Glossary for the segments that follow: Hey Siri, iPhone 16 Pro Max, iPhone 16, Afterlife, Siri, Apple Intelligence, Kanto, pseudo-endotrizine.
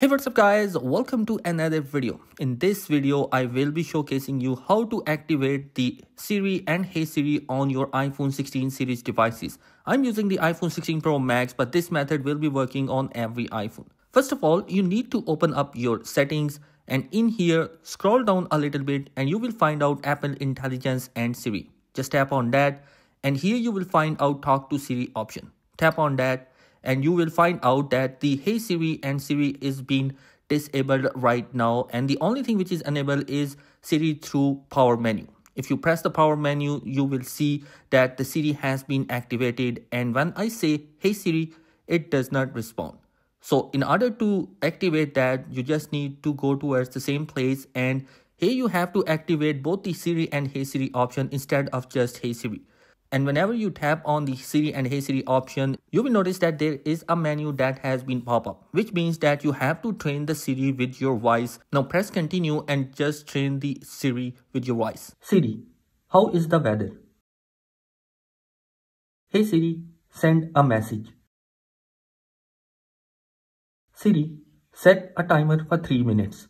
Hey, what's up guys, welcome to another video. In this video I will be showcasing you how to activate the Siri and Hey Siri on your iPhone 16 series devices. I'm using the iPhone 16 Pro Max, but this method will be working on every iPhone. First of all, you need to open up your settings and in here scroll down a little bit and you will find out Apple Intelligence and Siri. Just tap on that and here you will find out Talk to Siri option. Tap on that and you will find out that the Hey Siri and Siri is being disabled right now, and the only thing which is enabled is Siri through power menu. If you press the power menu, you will see that the Siri has been activated, and when I say Hey Siri, it does not respond. So in order to activate that, you just need to go towards the same place, and here you have to activate both the Siri and Hey Siri option instead of just Hey Siri. And whenever you tap on the Siri and Hey Siri option, you will notice that there is a menu that has been pop up, which means that you have to train the Siri with your voice. Now press continue and just train the Siri with your voice. Siri, how is the weather? Hey Siri, send a message. Siri, set a timer for 3 minutes.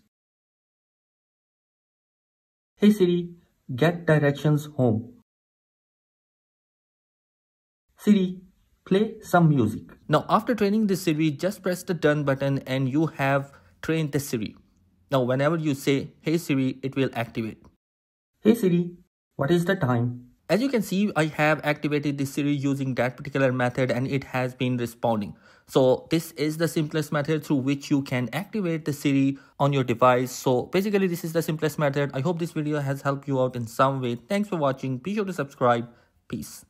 Hey Siri, get directions home. Siri, play some music. Now after training the Siri, just press the done button and you have trained the Siri. Now whenever you say Hey Siri, it will activate. Hey Siri, what is the time? As you can see, I have activated the Siri using that particular method and it has been responding. So this is the simplest method through which you can activate the Siri on your device. So basically this is the simplest method. I hope this video has helped you out in some way. Thanks for watching. Be sure to subscribe. Peace.